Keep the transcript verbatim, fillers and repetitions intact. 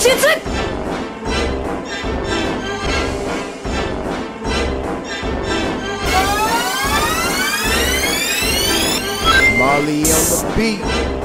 実。 Marley on the beat.